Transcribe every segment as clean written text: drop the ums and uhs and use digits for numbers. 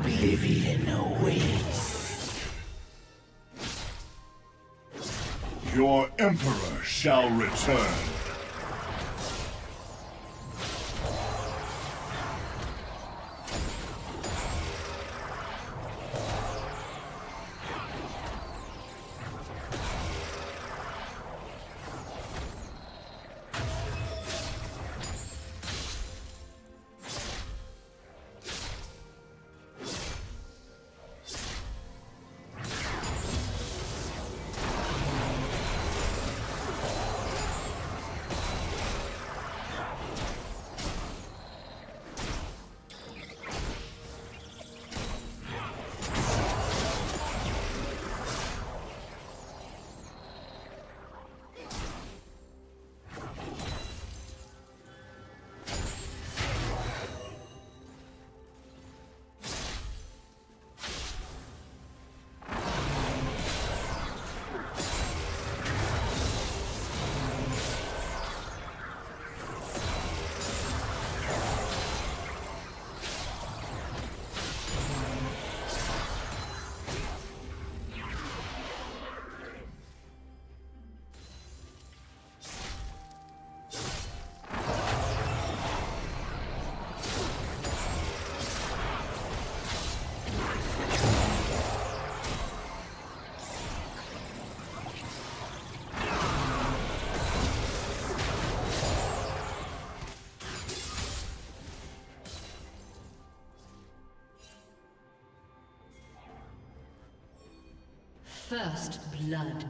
Oblivion awaits. Your Emperor shall return. First blood.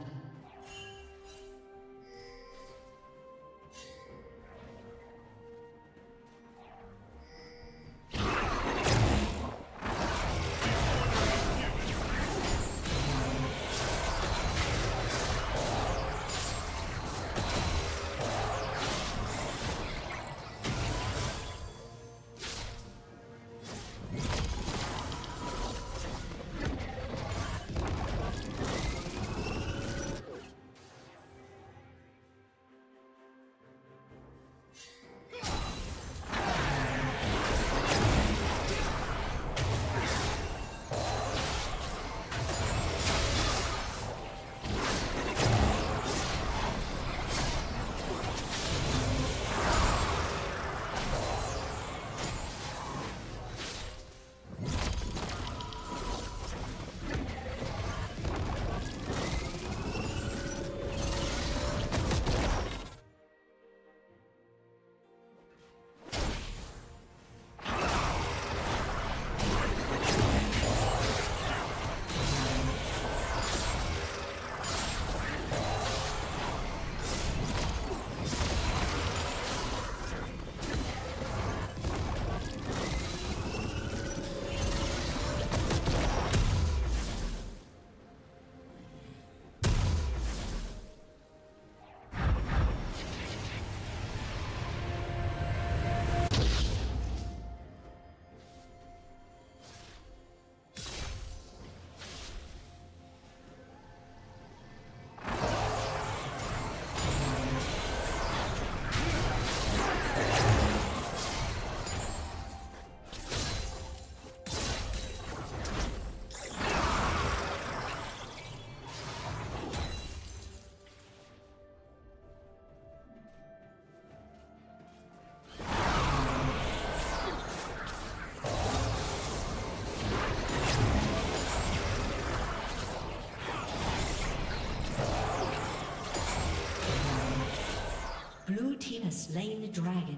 Slain the dragon.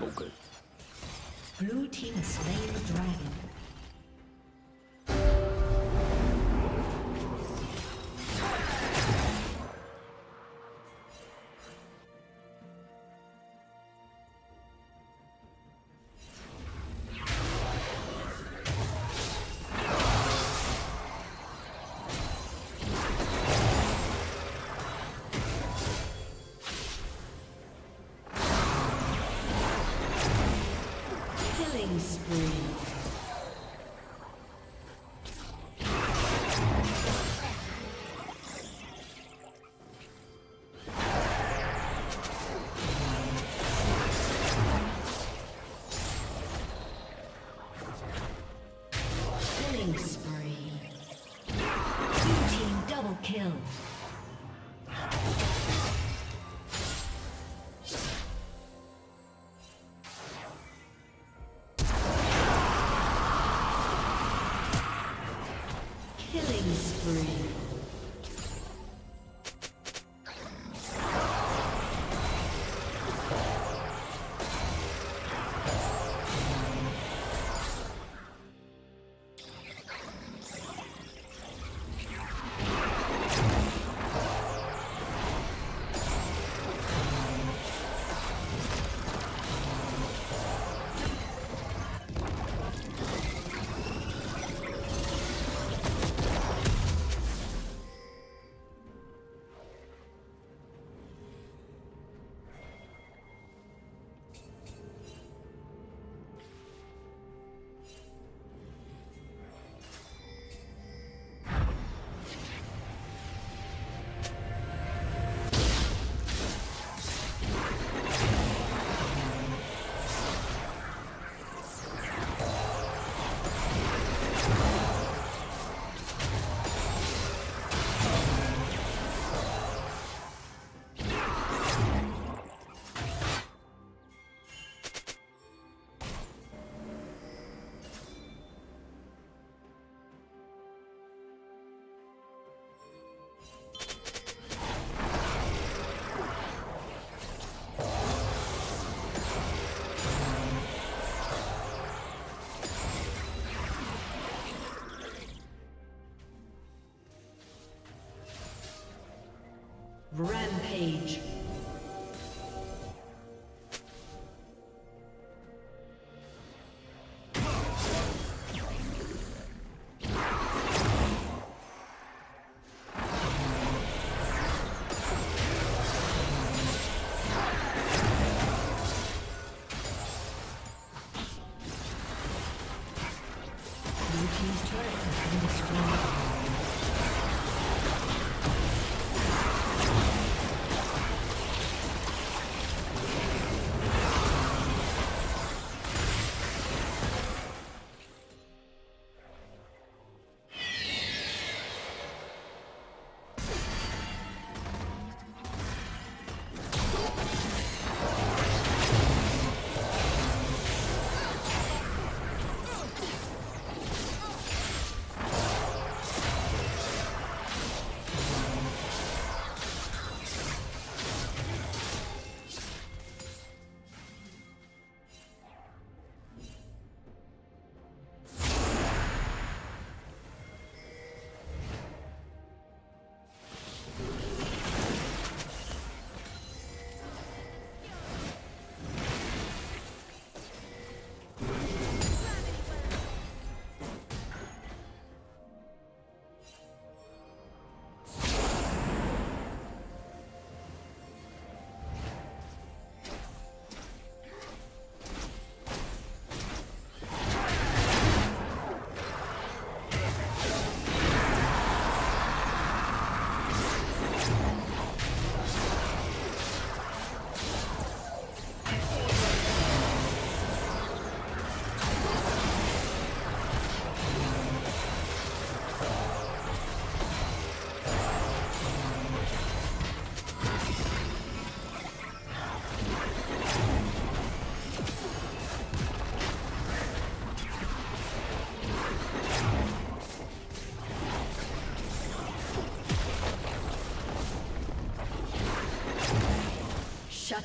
All good. Blue team has slain the dragon. Rampage. Shut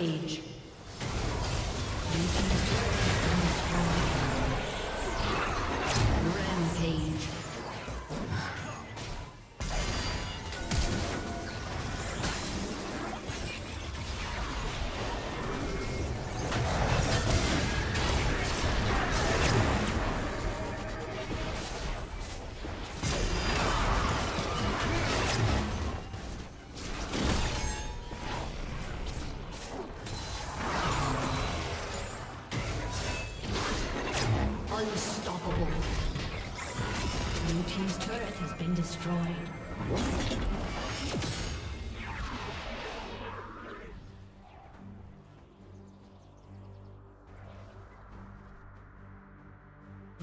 Age. Destroyed.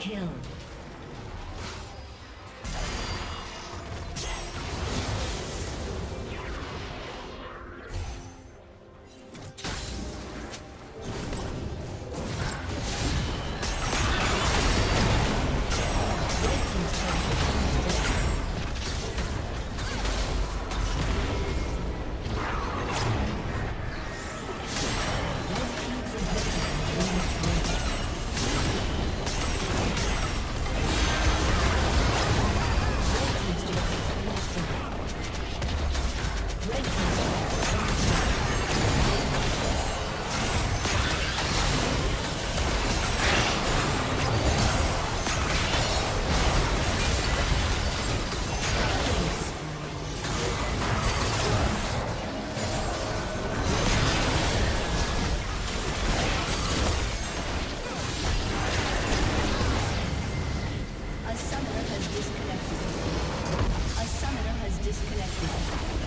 Kill. A summoner has disconnected.